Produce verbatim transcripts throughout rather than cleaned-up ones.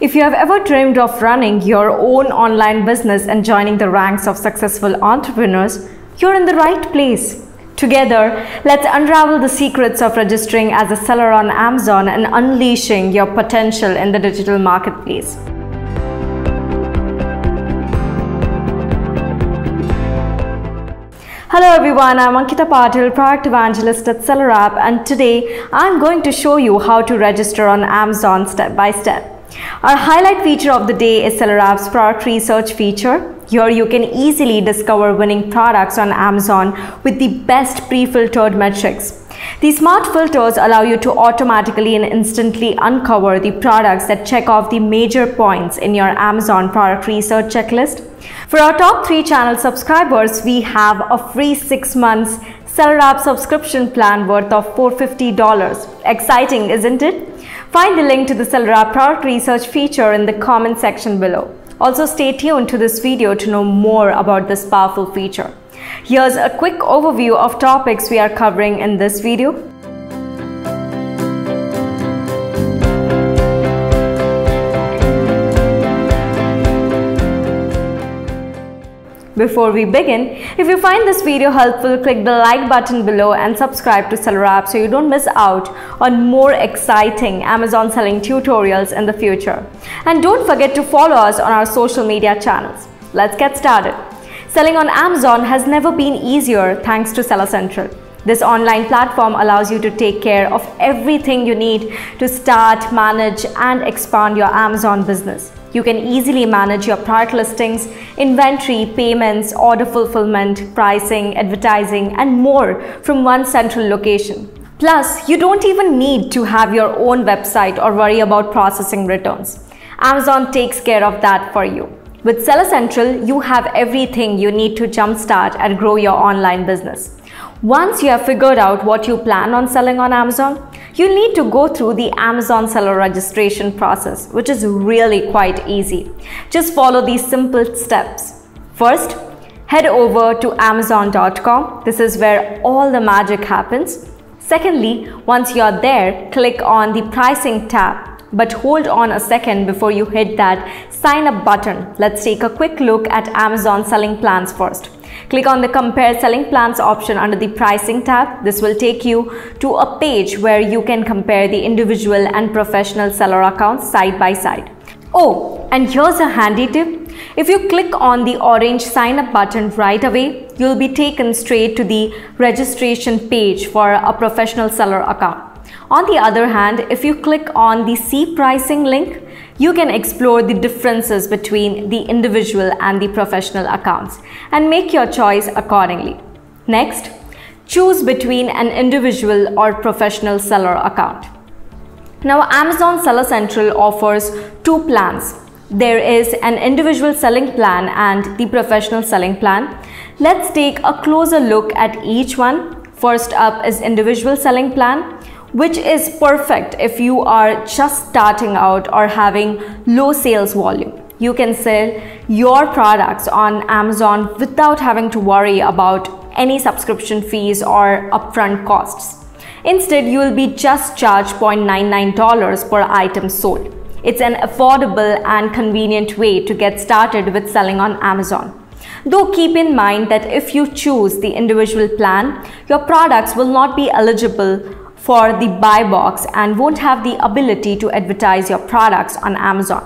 If you have ever dreamed of running your own online business and joining the ranks of successful entrepreneurs, you're in the right place. Together, let's unravel the secrets of registering as a seller on Amazon and unleashing your potential in the digital marketplace. Hello everyone, I'm Ankita Patil, Product Evangelist at SellerApp, and today I'm going to show you how to register on Amazon step by step. Our highlight feature of the day is SellerApp's product research feature. Here you can easily discover winning products on Amazon with the best pre-filtered metrics. These smart filters allow you to automatically and instantly uncover the products that check off the major points in your Amazon product research checklist. For our top three channel subscribers, we have a free six months SellerApp subscription plan worth of four hundred fifty dollars. Exciting, isn't it? Find the link to the SellerApp product research feature in the comment section below. Also, stay tuned to this video to know more about this powerful feature. Here's a quick overview of topics we are covering in this video. Before we begin, if you find this video helpful, click the like button below and subscribe to SellerApp so you don't miss out on more exciting Amazon selling tutorials in the future. And don't forget to follow us on our social media channels. Let's get started. Selling on Amazon has never been easier thanks to Seller Central. This online platform allows you to take care of everything you need to start, manage, and expand your Amazon business. You can easily manage your product listings, inventory, payments, order fulfillment, pricing, advertising, and more from one central location. Plus, you don't even need to have your own website or worry about processing returns. Amazon takes care of that for you. With Seller Central, you have everything you need to jumpstart and grow your online business. Once you have figured out what you plan on selling on Amazon, you'll need to go through the Amazon seller registration process, which is really quite easy. Just follow these simple steps. First, head over to Amazon dot com. This is where all the magic happens. Secondly, once you're there, click on the pricing tab, but hold on a second before you hit that sign up button. Let's take a quick look at Amazon selling plans first. Click on the Compare Selling Plans option under the Pricing tab. This will take you to a page where you can compare the individual and professional seller accounts side by side. Oh, and here's a handy tip. If you click on the orange Sign Up button right away, you'll be taken straight to the registration page for a professional seller account. On the other hand, if you click on the See Pricing link, you can explore the differences between the individual and the professional accounts and make your choice accordingly. Next, choose between an individual or professional seller account. Now, Amazon Seller Central offers two plans. There is an individual selling plan and the professional selling plan. Let's take a closer look at each one. First up is individual selling plan, which is perfect if you are just starting out or having low sales volume. You can sell your products on Amazon without having to worry about any subscription fees or upfront costs. Instead, you will be just charged zero point nine nine dollars per item sold. It's an affordable and convenient way to get started with selling on Amazon. Though keep in mind that if you choose the individual plan, your products will not be eligible for the buy box and won't have the ability to advertise your products on Amazon.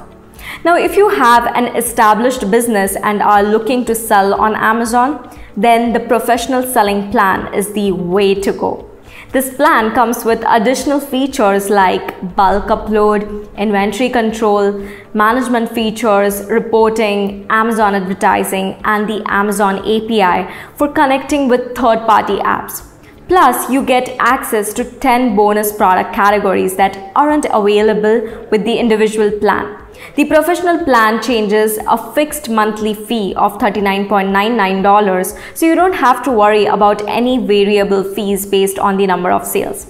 Now, if you have an established business and are looking to sell on Amazon, then the professional selling plan is the way to go. This plan comes with additional features like bulk upload, inventory control, management features, reporting, Amazon advertising, and the Amazon A P I for connecting with third-party apps. Plus, you get access to ten bonus product categories that aren't available with the individual plan. The professional plan charges a fixed monthly fee of thirty-nine ninety-nine dollars, so you don't have to worry about any variable fees based on the number of sales.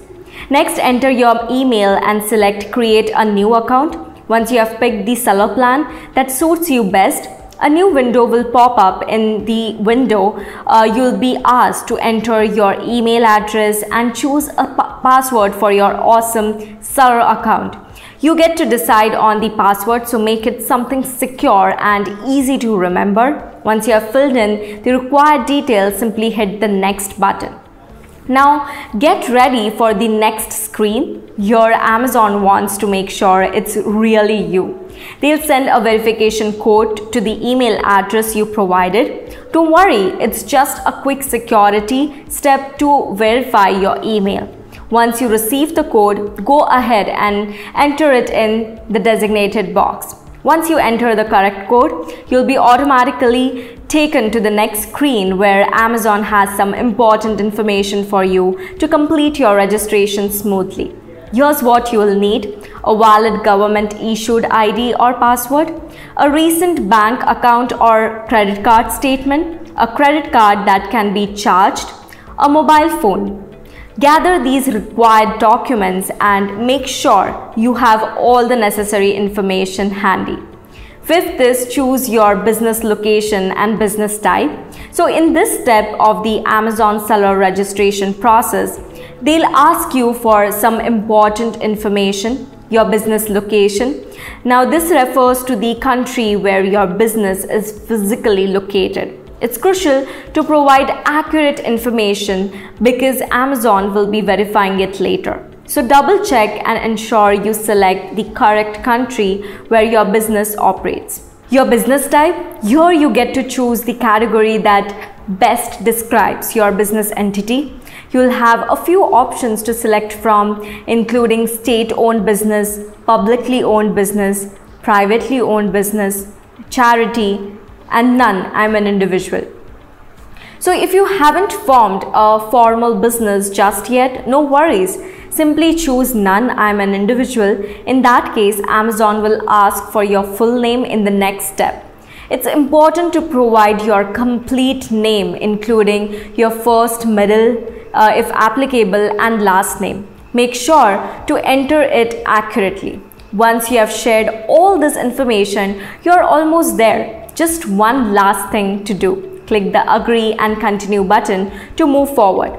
Next, enter your email and select Create a New Account. Once you have picked the seller plan that suits you best, a new window will pop up. In the window, uh, you'll be asked to enter your email address and choose a pa- password for your awesome seller account. You get to decide on the password, so make it something secure and easy to remember. Once you have filled in the required details, simply hit the next button. Now get ready for the next screen. Your Amazon wants to make sure it's really you. They'll send a verification code to the email address you provided. Don't worry, it's just a quick security step to verify your email. Once you receive the code, go ahead and enter it in the designated box. Once you enter the correct code, you'll be automatically taken to the next screen where Amazon has some important information for you to complete your registration smoothly. Here's what you will need: a valid government-issued I D or password, a recent bank account or credit card statement, a credit card that can be charged, a mobile phone. Gather these required documents and make sure you have all the necessary information handy. Fifth is choose your business location and business type. So in this step of the Amazon seller registration process, they'll ask you for some important information, your business location. Now this refers to the country where your business is physically located. It's crucial to provide accurate information because Amazon will be verifying it later. So double check and ensure you select the correct country where your business operates. Your business type, here you get to choose the category that best describes your business entity. You'll have a few options to select from, including state-owned business, publicly owned business, privately owned business, charity, and none, I'm an individual. So if you haven't formed a formal business just yet, no worries. Simply choose none, I'm an individual. In that case, Amazon will ask for your full name in the next step. It's important to provide your complete name, including your first, middle, uh, if applicable, and last name. Make sure to enter it accurately. Once you have shared all this information, you're almost there. Just one last thing to do. Click the Agree and Continue button to move forward.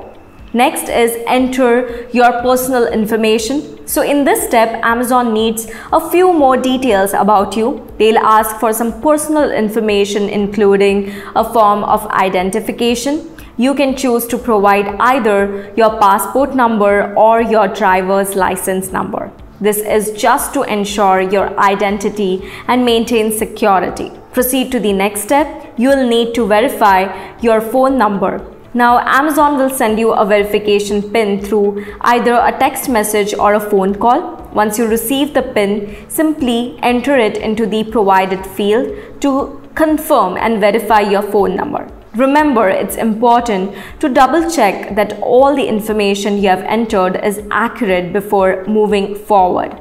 Next is enter your personal information. So in this step, Amazon needs a few more details about you. They'll ask for some personal information, including a form of identification. You can choose to provide either your passport number or your driver's license number. This is just to ensure your identity and maintain security. Proceed to the next step. You'll need to verify your phone number. Now, Amazon will send you a verification PIN through either a text message or a phone call. Once you receive the PIN, simply enter it into the provided field to confirm and verify your phone number. Remember, it's important to double check that all the information you have entered is accurate before moving forward.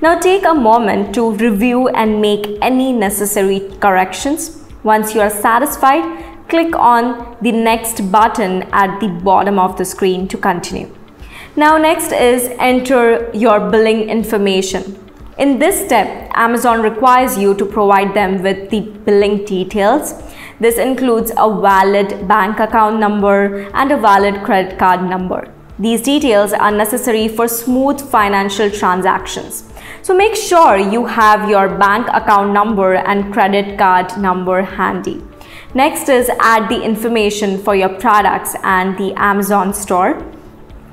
Now, take a moment to review and make any necessary corrections. Once you are satisfied, click on the next button at the bottom of the screen to continue. Now next is enter your billing information. In this step, Amazon requires you to provide them with the billing details. This includes a valid bank account number and a valid credit card number. These details are necessary for smooth financial transactions. So make sure you have your bank account number and credit card number handy. Next is add the information for your products and the Amazon store.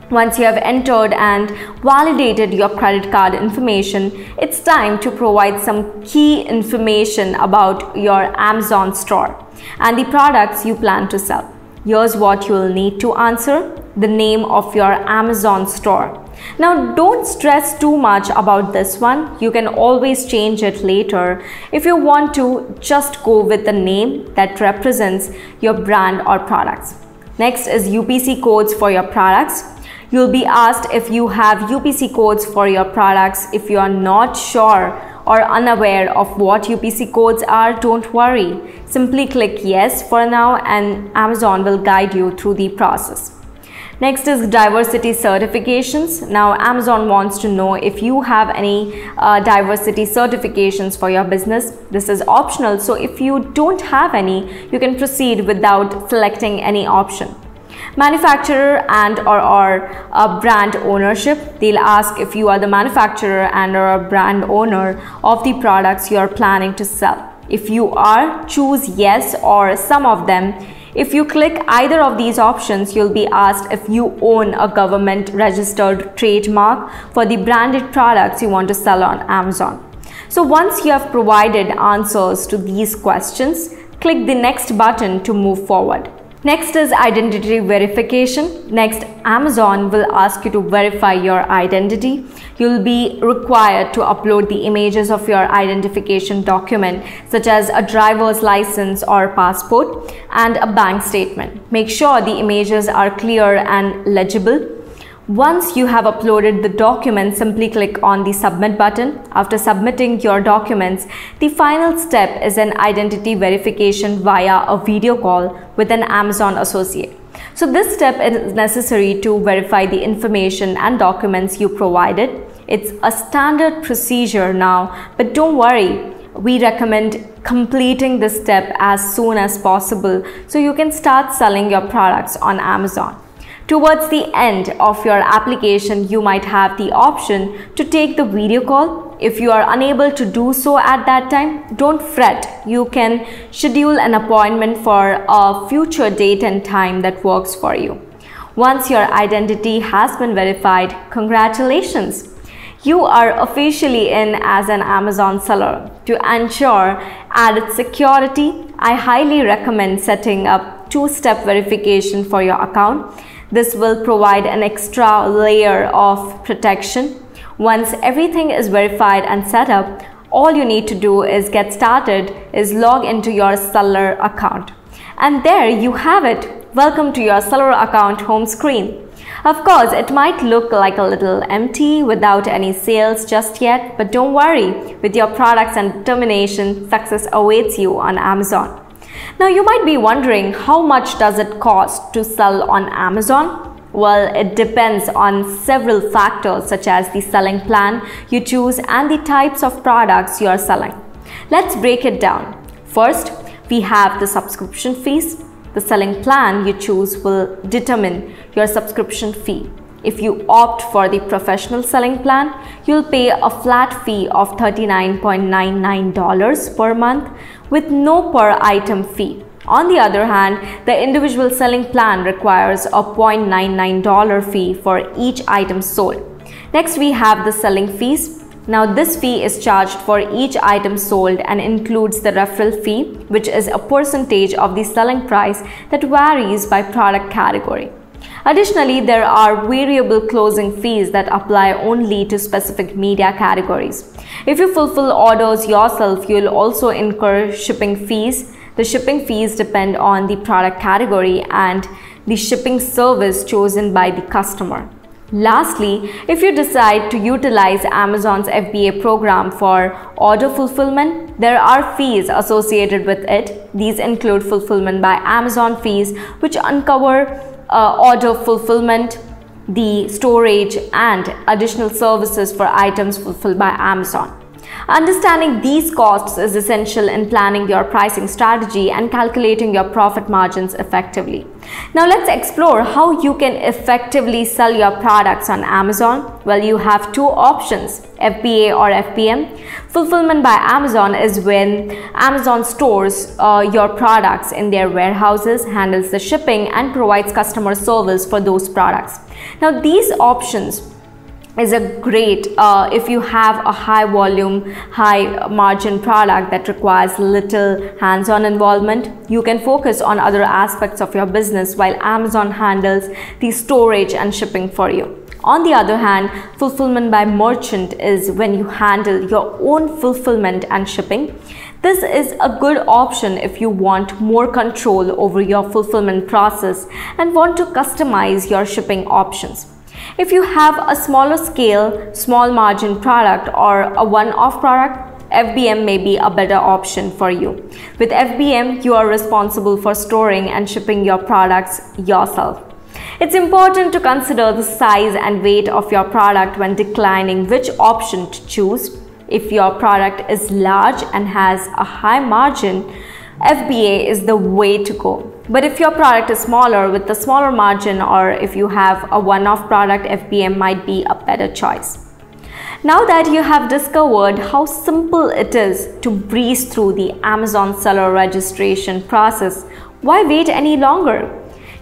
Once you have entered and validated your credit card information, it's time to provide some key information about your Amazon store and the products you plan to sell. Here's what you will need to answer: the name of your Amazon store. Now, don't stress too much about this one. You can always change it later. If you want to, just go with the name that represents your brand or products. Next is U P C codes for your products. You'll be asked if you have U P C codes for your products. If you are not sure or unaware of what U P C codes are, don't worry. Simply click yes for now and Amazon will guide you through the process. Next is diversity certifications. Now, Amazon wants to know if you have any uh, diversity certifications for your business. This is optional, so if you don't have any, you can proceed without selecting any option. manufacturer and or, or a brand ownership. They'll ask if you are the manufacturer and or a brand owner of the products you are planning to sell. If you are, choose yes or some of them. If you click either of these options, you'll be asked if you own a government registered trademark for the branded products you want to sell on Amazon. So once you have provided answers to these questions, click the next button to move forward. Next is identity verification. Next, Amazon will ask you to verify your identity. You'll be required to upload the images of your identification document, such as a driver's license or passport and a bank statement. Make sure the images are clear and legible. Once you have uploaded the document, simply click on the submit button. After submitting your documents, the final step is an identity verification via a video call with an Amazon associate. So this step is necessary to verify the information and documents you provided. It's a standard procedure now, but don't worry. We recommend completing this step as soon as possible so you can start selling your products on Amazon. Towards the end of your application, you might have the option to take the video call. If you are unable to do so at that time, don't fret. You can schedule an appointment for a future date and time that works for you. Once your identity has been verified, congratulations! You are officially in as an Amazon seller. To ensure added security, I highly recommend setting up two-step verification for your account. This will provide an extra layer of protection. Once everything is verified and set up, all you need to do is get started, is log into your seller account. And there you have it. Welcome to your seller account home screen. Of course, it might look like a little empty without any sales just yet, but don't worry. With your products and determination, success awaits you on Amazon. Now you might be wondering, how much does it cost to sell on Amazon? Well, it depends on several factors such as the selling plan you choose and the types of products you are selling. Let's break it down. First, we have the subscription fees. The selling plan you choose will determine your subscription fee. If you opt for the professional selling plan, you'll pay a flat fee of thirty-nine ninety-nine dollars per month with no per item fee. On the other hand, the individual selling plan requires a zero point nine nine dollars fee for each item sold. Next, we have the selling fees. Now, this fee is charged for each item sold and includes the referral fee, which is a percentage of the selling price that varies by product category. Additionally, there are variable closing fees that apply only to specific media categories. If you fulfill orders yourself, you'll also incur shipping fees. The shipping fees depend on the product category and the shipping service chosen by the customer. Lastly, if you decide to utilize Amazon's F B A program for order fulfillment, there are fees associated with it. These include fulfillment by Amazon fees, which uncover Uh, order fulfillment, the storage, and additional services for items fulfilled by Amazon. Understanding these costs is essential in planning your pricing strategy and calculating your profit margins effectively. Now let's explore how you can effectively sell your products on Amazon. Well, you have two options, F B A or F B M. Fulfillment by Amazon is when Amazon stores uh, your products in their warehouses, handles the shipping, and provides customer service for those products. Now these options is a great uh, if you have a high volume, high margin product that requires little hands-on involvement. You can focus on other aspects of your business while Amazon handles the storage and shipping for you. On the other hand, fulfillment by merchant is when you handle your own fulfillment and shipping. This is a good option if you want more control over your fulfillment process and want to customize your shipping options. If you have a smaller scale, small margin product or a one-off product, F B M may be a better option for you. With F B M, you are responsible for storing and shipping your products yourself. It's important to consider the size and weight of your product when declining which option to choose. If your product is large and has a high margin, F B A is the way to go. But if your product is smaller with a smaller margin, or if you have a one-off product, F B M might be a better choice. Now that you have discovered how simple it is to breeze through the Amazon seller registration process, why wait any longer?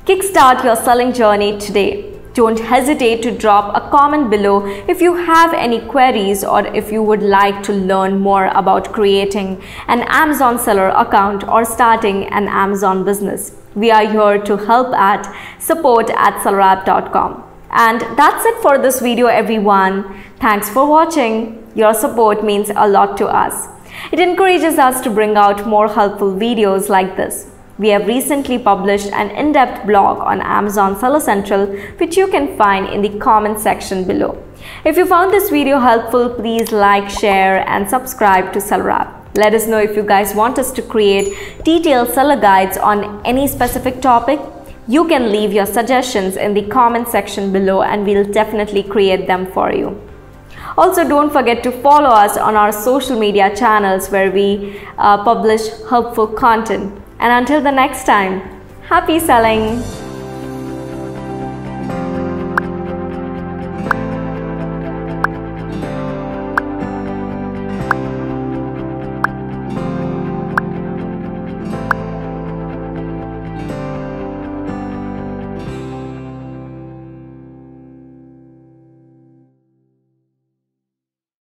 Kickstart your selling journey today. Don't hesitate to drop a comment below if you have any queries or if you would like to learn more about creating an Amazon seller account or starting an Amazon business. We are here to help at support at sellerapp dot com. And that's it for this video, everyone. Thanks for watching. Your support means a lot to us. It encourages us to bring out more helpful videos like this. We have recently published an in-depth blog on Amazon Seller Central, which you can find in the comment section below. If you found this video helpful, please like, share, and subscribe to SellerApp. Let us know if you guys want us to create detailed seller guides on any specific topic. You can leave your suggestions in the comment section below and we'll definitely create them for you. Also, don't forget to follow us on our social media channels where we uh, publish helpful content. And until the next time, happy selling!